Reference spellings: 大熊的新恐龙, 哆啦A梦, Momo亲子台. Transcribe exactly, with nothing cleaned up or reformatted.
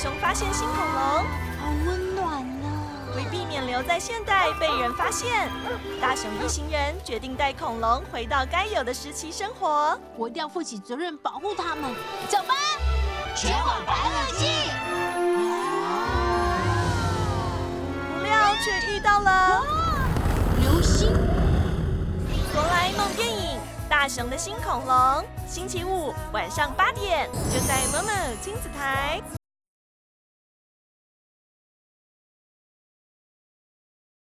熊发现新恐龙，好温暖啊！为避免留在现代被人发现，大熊一行人决定带恐龙回到该有的时期生活。我一定要负起责任保护他们。走吧，前往白垩纪。不料却遇到了流星。哆啦 A 梦电影《大熊的新恐龙》。星期五晚上八点，就在 Momo亲子台。